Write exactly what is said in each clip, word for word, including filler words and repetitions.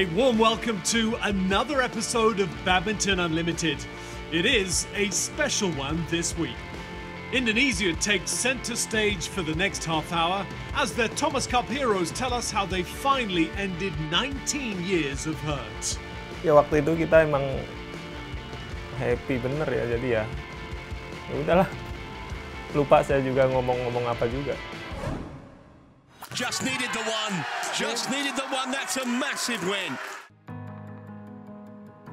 a warm welcome to another episode of Badminton Unlimited. It is a special one this week. Indonesia takes center stage for the next half hour as their Thomas Cup heroes tell us how they finally ended nineteen years of hurt. Ya waktu itu kita emang happy bener ya, jadi ya ya udahlah, lupa saya juga ngomong-ngomong apa juga. Just needed the one, just needed the one, that's a massive win.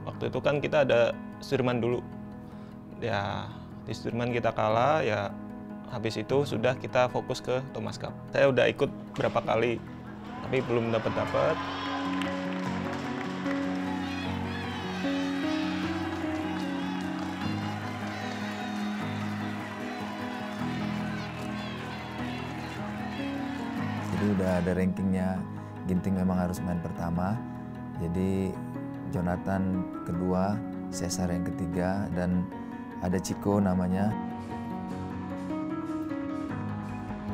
Waktu itu kan kita ada Sudirman dulu. Ya, di Sudirman kita kalah, ya habis itu sudah kita fokus ke Thomas Cup. Saya udah ikut berapa kali, tapi belum dapat-dapat. Udah ada rankingnya, Ginting memang harus main pertama, jadi Jonathan kedua, Cesar yang ketiga, dan ada Chico namanya.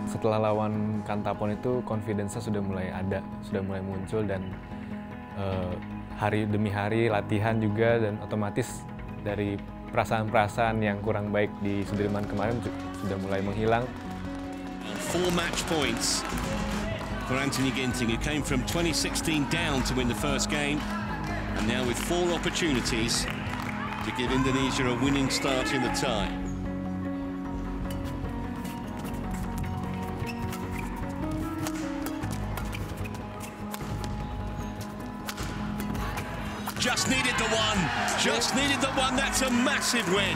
Setelah lawan Kantapon itu, confidence-nya sudah mulai ada, sudah mulai muncul, dan eh, hari demi hari latihan juga, dan otomatis dari perasaan-perasaan yang kurang baik di Sudirman kemarin sudah mulai menghilang. Four match points for Anthony Ginting, who came from twenty sixteen down to win the first game, and now with four opportunities to give Indonesia a winning start in the tie. Just needed the one, just needed the one, that's a massive win.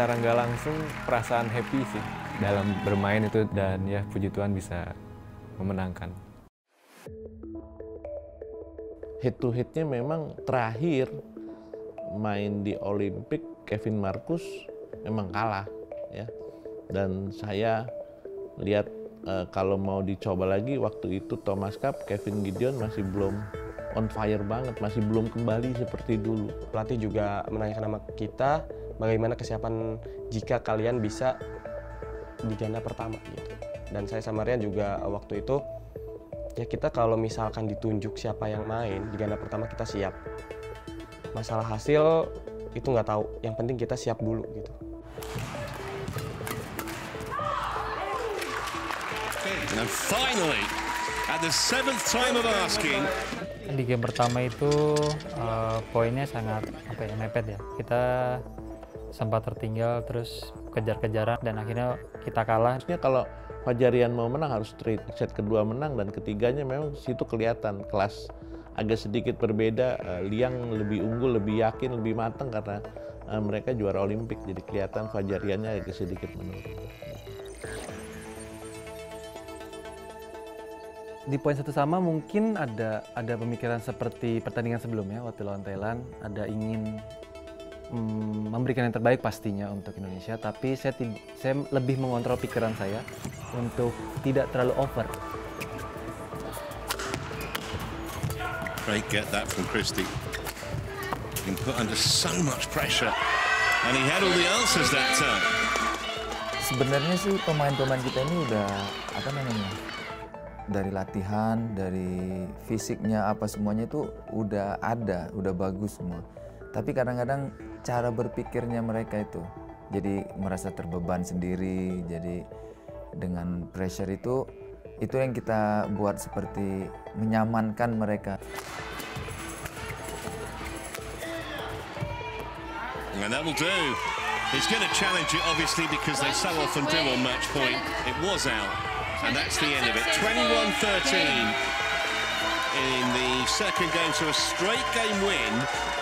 Secara nggak langsung perasaan happy sih dalam bermain itu, dan ya puji Tuhan bisa memenangkan. Head to headnya memang terakhir main di Olimpik, Kevin Marcus memang kalah ya, dan saya lihat e, kalau mau dicoba lagi waktu itu Thomas Cup, Kevin Gideon masih belum on fire banget, masih belum kembali seperti dulu. Pelatih juga menanyakan nama kita, bagaimana kesiapan jika kalian bisa di ganda pertama gitu. Dan saya sama Rian juga waktu itu, ya kita kalau misalkan ditunjuk siapa yang main di ganda pertama kita siap. Masalah hasil itu nggak tahu, yang penting kita siap dulu gitu. And finally, at the seventh time of asking. Di game pertama itu uh, poinnya sangat apa ya, mepet ya. Kita sempat tertinggal terus kejar-kejaran dan akhirnya kita kalah. Maksudnya kalau Fajarian mau menang harus straight, set kedua menang, dan ketiganya memang situ kelihatan kelas agak sedikit berbeda. Uh, Liang lebih unggul, lebih yakin, lebih matang karena uh, mereka juara Olimpik, jadi kelihatan Fajariannya agak sedikit menurun. Di poin satu sama mungkin ada ada pemikiran seperti pertandingan sebelumnya waktu lawan Thailand, ada ingin mm, memberikan yang terbaik pastinya untuk Indonesia, tapi saya, saya lebih mengontrol pikiran saya untuk tidak terlalu over. Great get that from Christie. Been put under so much pressure, and he had all the answers that time. Sebenarnya sih pemain-pemain kita ini udah apa namanya, dari latihan, dari fisiknya apa semuanya itu udah ada, udah bagus semua. Tapi kadang-kadang cara berpikirnya mereka itu jadi merasa terbeban sendiri, jadi dengan pressure itu, itu yang kita buat seperti menyamankan mereka. And that will do. He's going to challenge it obviously because they so often do on match point. It was out, and that's the end of it. twenty-one thirteen in the second game, so a straight game win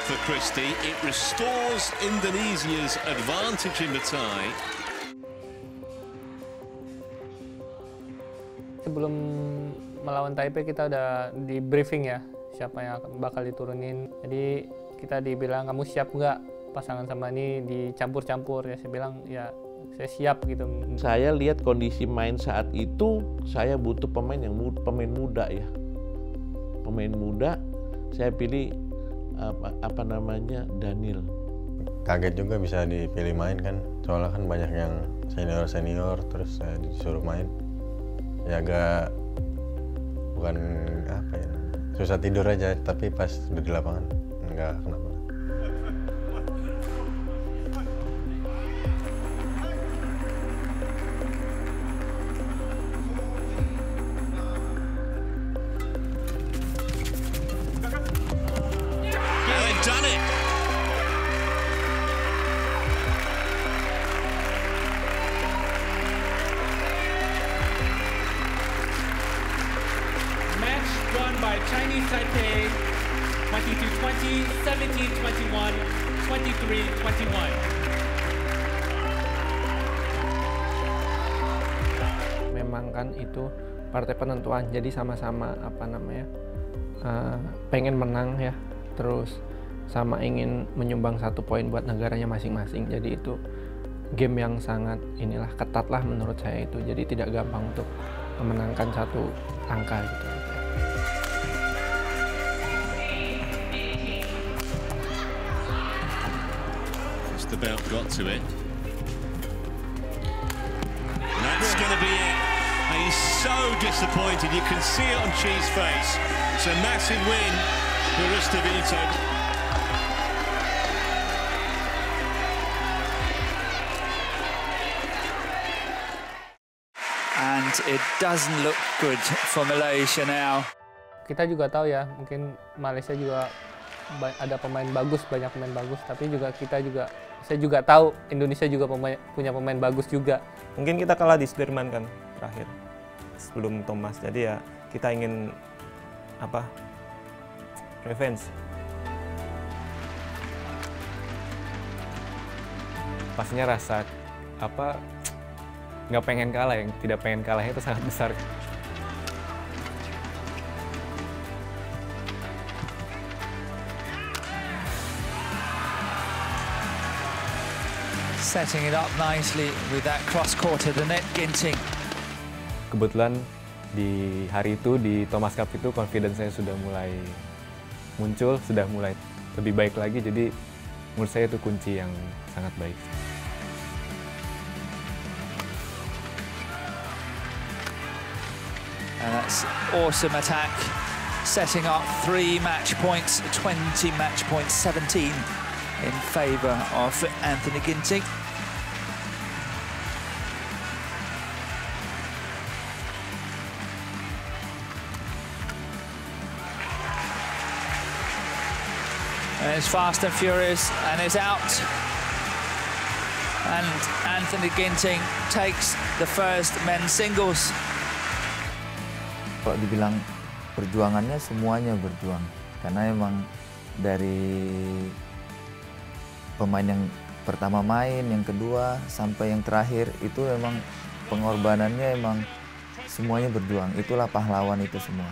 for Christie. It restores Indonesia's advantage in the tie. Sebelum melawan Taipei kita udah di briefing ya, siapa yang bakal diturunin. Jadi kita dibilang, kamu siap nggak pasangan sama ini dicampur-campur, ya saya bilang ya saya siap gitu. Saya lihat kondisi main saat itu, saya butuh pemain yang muda, pemain muda ya. Pemain muda, saya pilih apa, apa namanya Daniel. Kaget juga bisa dipilih main kan, soalnya kan banyak yang senior-senior terus saya disuruh main. Ya agak bukan apa ya, Susah tidur aja, tapi pas udah di lapangan enggak kenapa. By Chinese Taipei, twenty-two twenty, seventeen twenty-one, twenty-three twenty-one. Memang kan itu partai penentuan, jadi sama-sama apa namanya uh, pengen menang ya, terus sama ingin menyumbang satu poin buat negaranya masing-masing. Jadi itu game yang sangat inilah ketat lah menurut saya itu. Jadi tidak gampang untuk memenangkan satu angka gitu. About got to it. And that's going to be it. And he's so disappointed. You can see it on Chi's face. It's a massive win for Ristibeto. And it doesn't look good for Malaysia now. Kita juga tahu ya, mungkin Malaysia juga ada pemain bagus, banyak pemain bagus, tapi juga kita juga, saya juga tahu Indonesia juga pemain, punya pemain bagus juga. Mungkin kita kalah di Sudirman kan terakhir sebelum Thomas, jadi ya kita ingin apa, revenge. Pastinya rasa apa, nggak pengen kalah, yang tidak pengen kalahnya itu sangat besar. Setting it up nicely with that cross court to the net, Ginting. Kebetulan di hari itu di Thomas Cup itu confidence saya sudah mulai muncul, sudah mulai lebih baik lagi. Jadi menurut saya itu kunci yang sangat baik. And that's awesome attack, setting up three match points, twenty match points, seventeen in favour of Anthony Ginting. And it's fast and furious, and it's out. And Anthony Ginting takes the first men's singles. Kalau dibilang perjuangannya, semuanya berjuang. Karena emang dari pemain yang pertama main, yang kedua, sampai yang terakhir, itu emang pengorbanannya emang semuanya berjuang. Itulah pahlawan itu semua.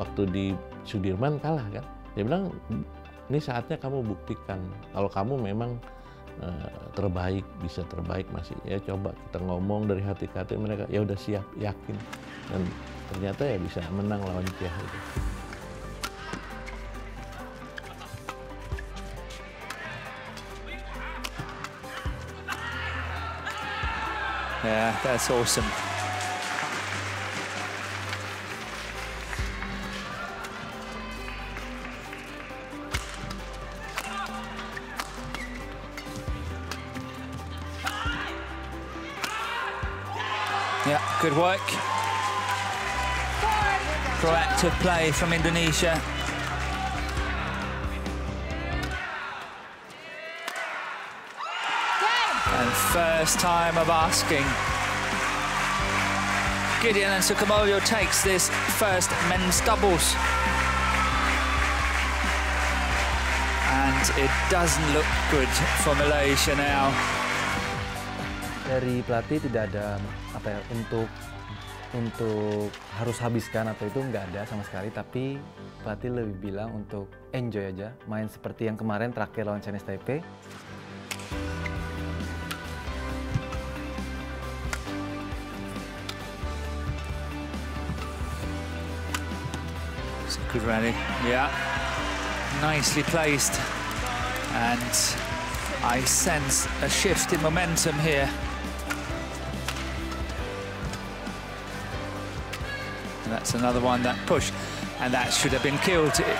Waktu di Sudirman kalah kan, dia bilang ini saatnya kamu buktikan kalau kamu memang uh, terbaik, bisa terbaik masih ya, coba kita ngomong dari hati ke hati, mereka ya udah siap, yakin, dan ternyata ya bisa menang lawan Cia itu. Yeah, that's awesome. Yeah, good work. Proactive play from Indonesia. And first time of asking. Gideon and Sukamuljo takes this first men's doubles. And it doesn't look good for Malaysia now. Dari pelatih tidak ada apa ya, untuk untuk harus habiskan atau itu nggak ada sama sekali, tapi pelatih lebih bilang untuk enjoy aja, main seperti yang kemarin terakhir lawan Chinese Taipei. Good rally. Yeah. Nicely placed. And I sense a shift in momentum here. And that's another one, that push. And that should have been killed. It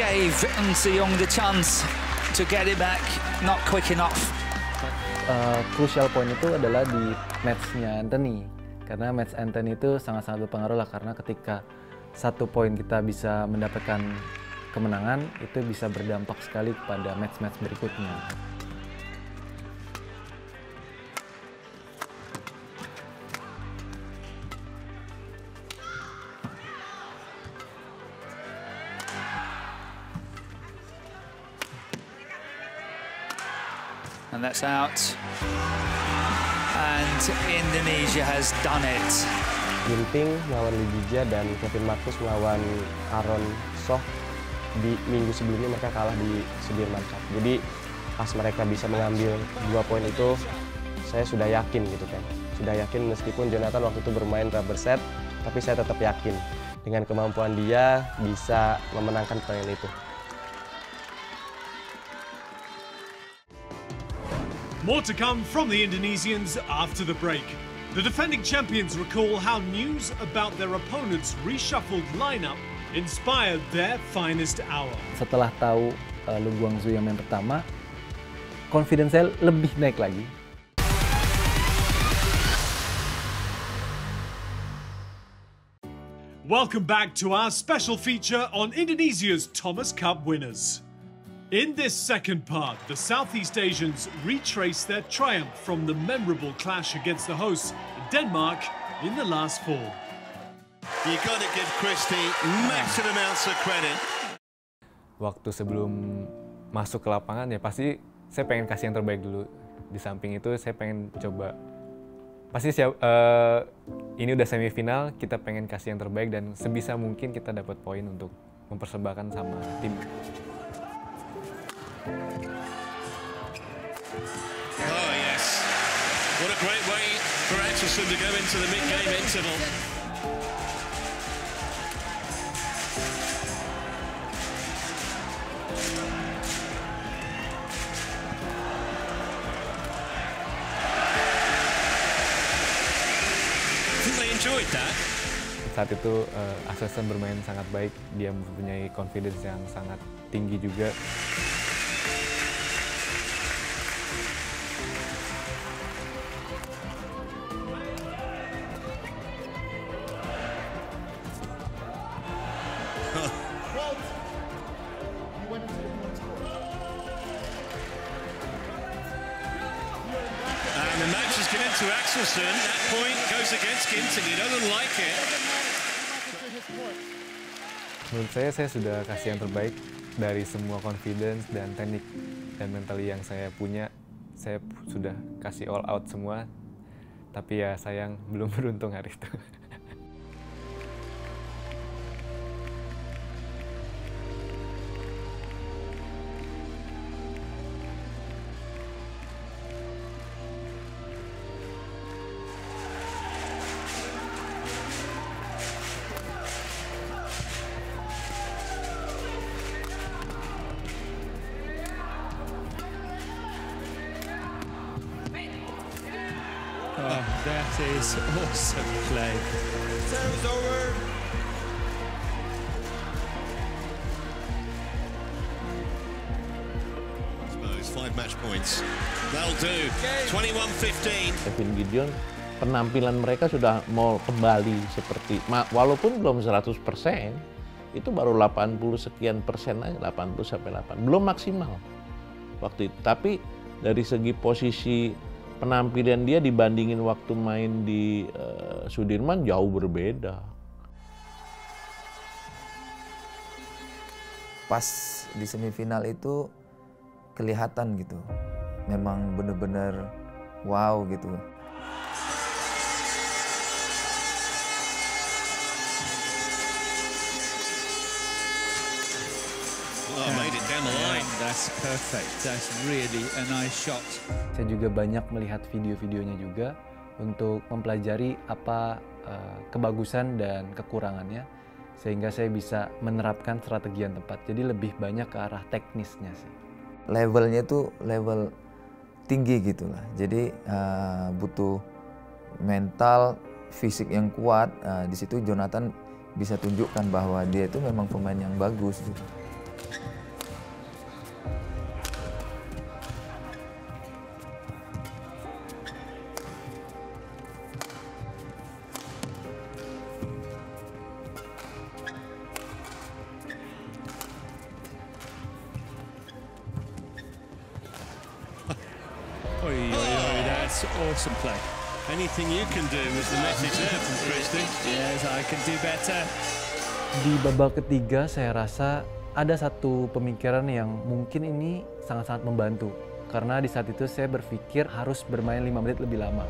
gave Nsiyong the chance to get it back. Not quick enough. Uh, crucial point itu adalah di match-nya Anthony, karena match Anthony itu sangat-sangat berpengaruh lah, karena ketika satu poin kita bisa mendapatkan kemenangan, itu bisa berdampak sekali pada match-match berikutnya. And that's out. And Indonesia has done it. Ginting melawan Lu Guangzhou dan Kevin Marcus melawan Aaron Soh. Di minggu sebelumnya mereka kalah di Sudirman Cup. Jadi pas mereka bisa mengambil dua poin itu, saya sudah yakin gitu kan. Sudah yakin meskipun Jonathan waktu itu bermain rubber set, tapi saya tetap yakin dengan kemampuan dia bisa memenangkan pertandingan itu. More to come from the Indonesians after the break. The defending champions recall how news about their opponent's reshuffled lineup inspired their finest hour. Setelah tahu uh, Lu Guangzhou yang main pertama, confidence saya lebih naik lagi. Welcome back to our special feature on Indonesia's Thomas Cup winners. In this second part, the Southeast Asians retrace their triumph from the memorable clash against the hosts, Denmark, in the last fall. You got to give Christie massive amounts of credit. Waktu sebelum masuk ke lapangan ya pasti saya pengen kasih yang terbaik dulu. Di samping itu saya pengen coba. Pasti siap, uh, ini udah semifinal, kita pengen kasih yang terbaik dan sebisa mungkin kita dapat poin untuk mempersembahkan sama tim. Oh yes, what a great way for Axelsen to go into the mid-game interval. I think they enjoyed that. Saat itu uh, Axelsen bermain sangat baik, dia mempunyai confidence yang sangat tinggi juga. That point goes against Ginting. He doesn't like it. Menurut saya, saya sudah kasih yang terbaik dari semua confidence dan teknik dan mentali yang saya punya. Saya sudah kasih all out semua, tapi ya sayang belum beruntung hari itu. That is awesome play. Time's over. I suppose five match points. That'll do. twenty-one fifteen. Kevin Gideon, penampilan mereka sudah mau kembali seperti walaupun belum seratus persen, itu baru delapan puluh sekian persen aja, delapan puluh sampai delapan puluh. Belum maksimal waktu itu, tapi dari segi posisi penampilan dia dibandingin waktu main di uh, Sudirman jauh berbeda. Pas di semifinal itu kelihatan gitu, memang bener-bener wow gitu. Oh, made it down the line. That's perfect. That's really a nice shot. Saya juga banyak melihat video-videonya juga untuk mempelajari apa uh, kebagusan dan kekurangannya. sehingga saya bisa menerapkan strategi yang tepat. Jadi lebih banyak ke arah teknisnya sih. Levelnya tuh level tinggi gitulah. Jadi uh, butuh mental, fisik yang kuat. Uh, di situ Jonathan bisa tunjukkan bahwa dia itu memang pemain yang bagus gitu. Awesome play. Anything you can do was the message there from Christie. Yes, I can do better. Di babak ketiga saya rasa ada satu pemikiran yang mungkin ini sangat-sangat membantu. Karena di saat itu saya berpikir harus bermain lima menit lebih lama.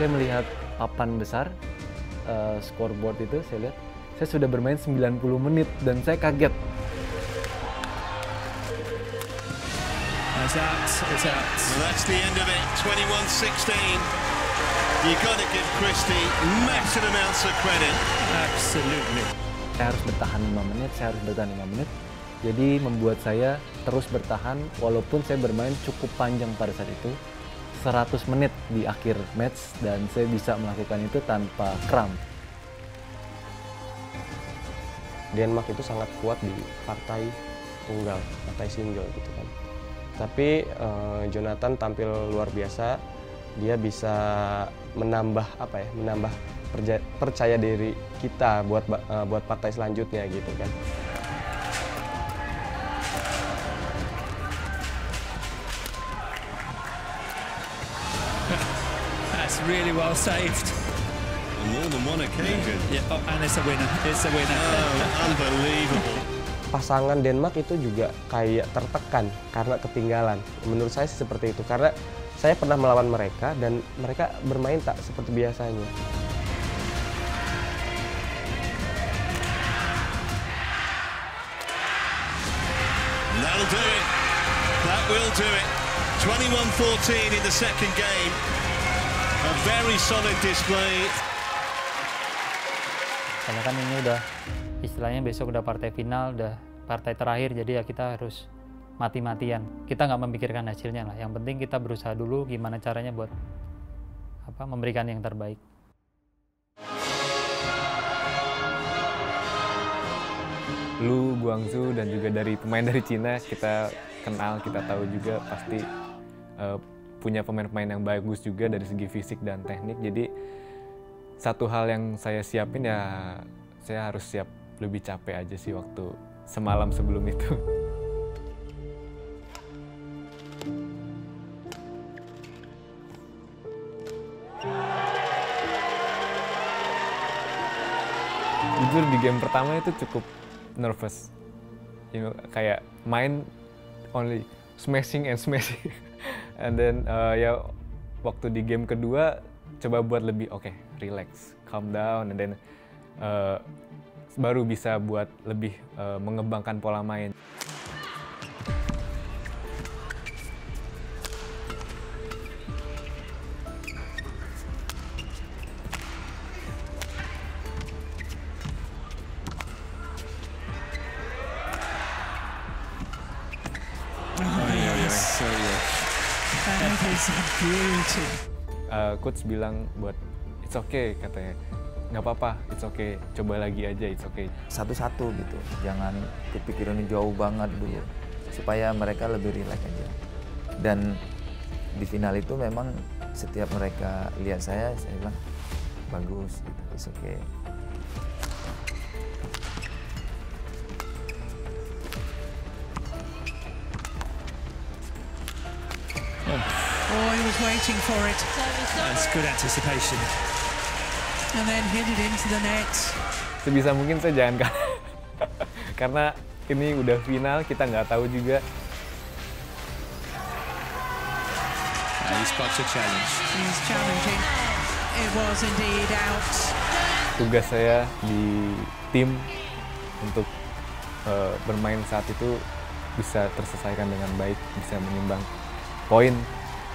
Saya melihat papan besar, uh, scoreboard itu saya lihat, saya sudah bermain sembilan puluh menit dan saya kaget. Saya harus bertahan lima menit, saya harus bertahan lima menit. Jadi membuat saya terus bertahan walaupun saya bermain cukup panjang pada saat itu. seratus menit di akhir match dan saya bisa melakukan itu tanpa kram. Denmark itu sangat kuat di partai tunggal, partai single gitu kan. Tapi eh, Jonathan tampil luar biasa, dia bisa menambah apa ya, menambah perja- percaya diri kita buat eh, buat partai selanjutnya gitu kan. Really well saved. More than one occasion. Yeah. Oh, and it's a winner. It's a winner. Oh, unbelievable. Pasangan Denmark itu juga kayak tertekan karena ketinggalan. Menurut saya seperti itu karena saya pernah melawan mereka dan mereka bermain tak seperti biasanya. That'll do it. That will do it. twenty-one fourteen in the second game. A very solid display. Karena kan ini udah istilahnya besok udah partai final, udah partai terakhir, jadi ya kita harus mati-matian. Kita nggak memikirkan hasilnya lah. Yang penting kita berusaha dulu gimana caranya buat apa memberikan yang terbaik. Lu Guangzhou dan juga dari pemain dari Cina kita kenal, kita tahu juga pasti. Uh, punya pemain-pemain yang bagus juga dari segi fisik dan teknik. Jadi satu hal yang saya siapin ya saya harus siap lebih capek aja sih waktu semalam sebelum itu. Jujur di game pertama itu cukup nervous. You know, kayak main only smashing and smashing. And then uh, ya waktu di game kedua coba buat lebih oke, okay, relax, calm down, and then uh, baru bisa buat lebih uh, mengembangkan pola main. Uh, coach bilang buat it's okay katanya, nggak apa-apa, it's okay, coba lagi aja, it's okay. Satu-satu gitu, jangan kepikirannya jauh banget dulu, supaya mereka lebih rileks aja. Dan di final itu memang setiap mereka lihat saya, saya bilang bagus, gitu, it's okay. Oh, he was waiting for it. That's good anticipation. And then hit it into the net. Sebisa mungkin saya jangan kalah. Karena ini udah final, kita nggak tahu juga. He spots a challenge. He's challenging. It was indeed out. tugas saya di tim untuk uh, bermain saat itu bisa terselesaikan dengan baik, bisa menyumbang poin,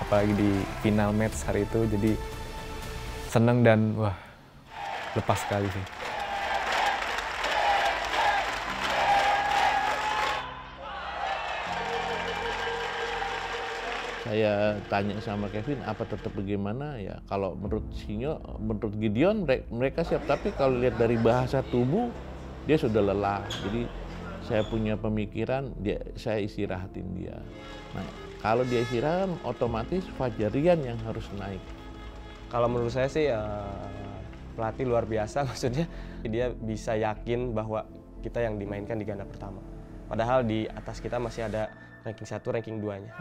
apalagi di final match hari itu. Jadi seneng dan wah, lepas sekali sih. Saya tanya sama Kevin, apa tetap bagaimana ya? Kalau menurut Sinyo, menurut Gideon mereka siap, tapi kalau lihat dari bahasa tubuh dia sudah lelah. Jadi saya punya pemikiran, dia, saya istirahatin dia. Nah, kalau dia istirahat, otomatis Fajarian yang harus naik. Kalau menurut saya sih uh, pelatih luar biasa, maksudnya dia bisa yakin bahwa kita yang dimainkan di ganda pertama. Padahal di atas kita masih ada ranking satu, ranking duanya.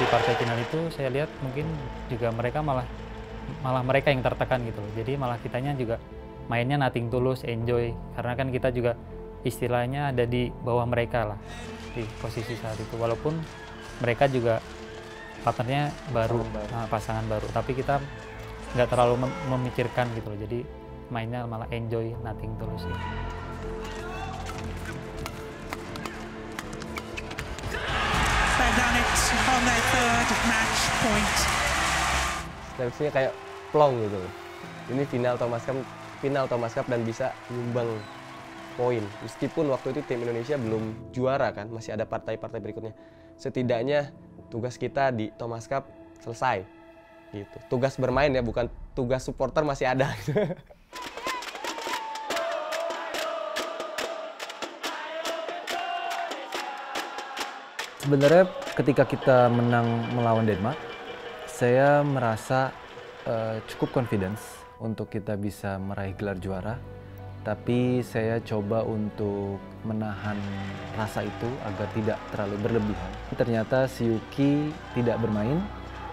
Di partai final itu saya lihat mungkin juga mereka malah malah mereka yang tertekan gitu. Jadi malah kitanya juga mainnya nothing tulus, enjoy, karena kan kita juga istilahnya ada di bawah mereka lah di posisi saat itu. Walaupun mereka juga partnernya baru, nah, pasangan baru, tapi kita nggak terlalu mem memikirkan gitu loh. Jadi mainnya malah enjoy, nothing tulus gitu. Seleksinya kayak plong gitu. Ini final Thomas Cup, final Thomas Cup dan bisa nyumbang poin. Meskipun waktu itu tim Indonesia belum juara kan, masih ada partai-partai berikutnya. Setidaknya tugas kita di Thomas Cup selesai gitu. Tugas bermain ya, bukan tugas supporter masih ada gitu. Sebenarnya ketika kita menang melawan Denmark, saya merasa uh, cukup confidence untuk kita bisa meraih gelar juara. Tapi saya coba untuk menahan rasa itu agar tidak terlalu berlebihan. Ternyata si Yuki tidak bermain,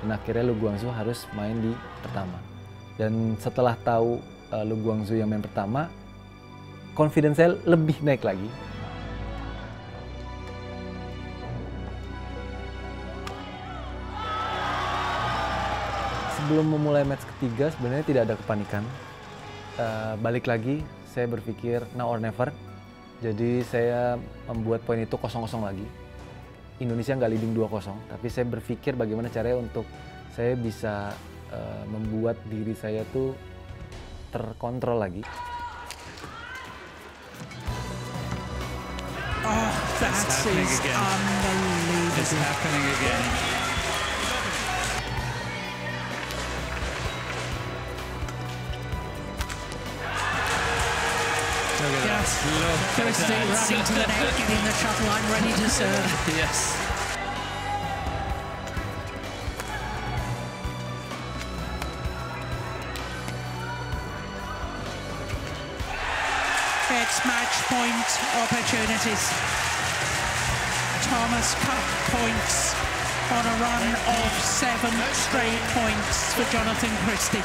dan akhirnya Lu Guangzhou harus main di pertama. Dan setelah tahu uh, Lu Guangzhou yang main pertama, confidence saya lebih naik lagi. Sebelum memulai match ketiga sebenarnya tidak ada kepanikan. Uh, balik lagi saya berpikir now or never. Jadi saya membuat poin itu kosong-kosong lagi. Indonesia nggak leading dua kosong, tapi saya berpikir bagaimana caranya untuk saya bisa uh, membuat diri saya tuh terkontrol lagi. Oh, that's happening again. Christie running to the net, getting the shuttle, I'm ready to serve. Yes. It's match point opportunities. Thomas Cup points on a run of seven straight points for Jonathan Christie.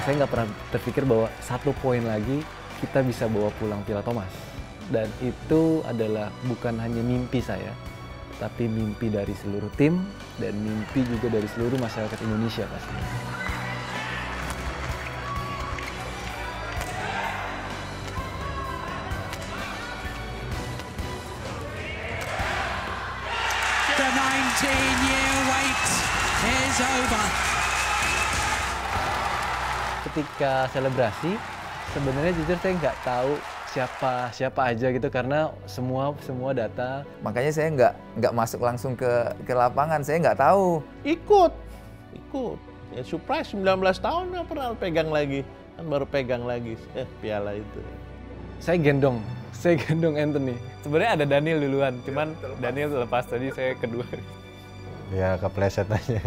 Saya nggak pernah terpikir bahwa satu poin lagi kita bisa bawa pulang Piala Thomas. Dan itu adalah bukan hanya mimpi saya, tapi mimpi dari seluruh tim dan mimpi juga dari seluruh masyarakat Indonesia pastinya. The nineteen year wait is over. Ketika selebrasi, sebenarnya jujur saya nggak tahu siapa siapa aja gitu, karena semua semua data. Makanya saya nggak nggak masuk langsung ke ke lapangan, saya nggak tahu. Ikut, ikut. Ya, surprise, sembilan belas tahun nggak pernah pegang lagi, kan baru pegang lagi eh, piala itu. Saya gendong, saya gendong Anthony. Sebenarnya ada Daniel duluan, cuman ya, terlepas. Daniel terlepas tadi, saya kedua. Ya kepleset aja.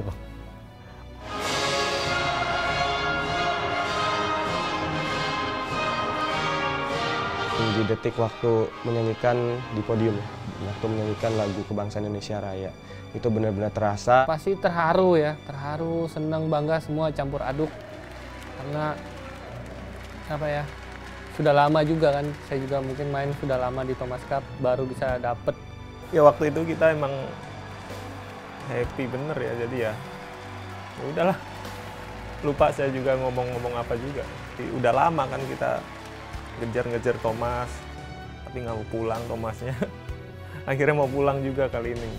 Di detik waktu menyanyikan di podium, waktu menyanyikan lagu kebangsaan Indonesia Raya, itu benar-benar terasa. Pasti terharu ya, terharu, senang, bangga, semua campur aduk. Karena apa ya, sudah lama juga kan, saya juga mungkin main sudah lama di Thomas Cup, baru bisa dapet. Ya waktu itu kita emang happy bener ya, jadi ya udahlah. Lupa saya juga ngomong-ngomong apa juga. Jadi, udah lama kan kita ngejar-ngejar Thomas, tapi nggak mau pulang Thomasnya. Akhirnya mau pulang juga kali ini.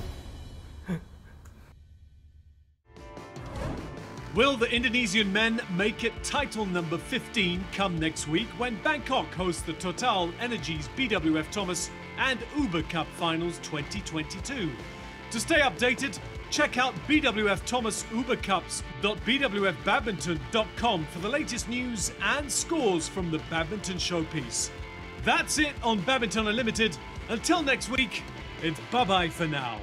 Will the Indonesian men make it title number fifteen come next week when Bangkok hosts the Total Energies B W F Thomas and Uber Cup Finals twenty twenty-two? To stay updated, check out b w f thomas uber cups dot b w f badminton dot com for the latest news and scores from the badminton showpiece. That's it on Badminton Unlimited. Until next week, it's bye-bye for now.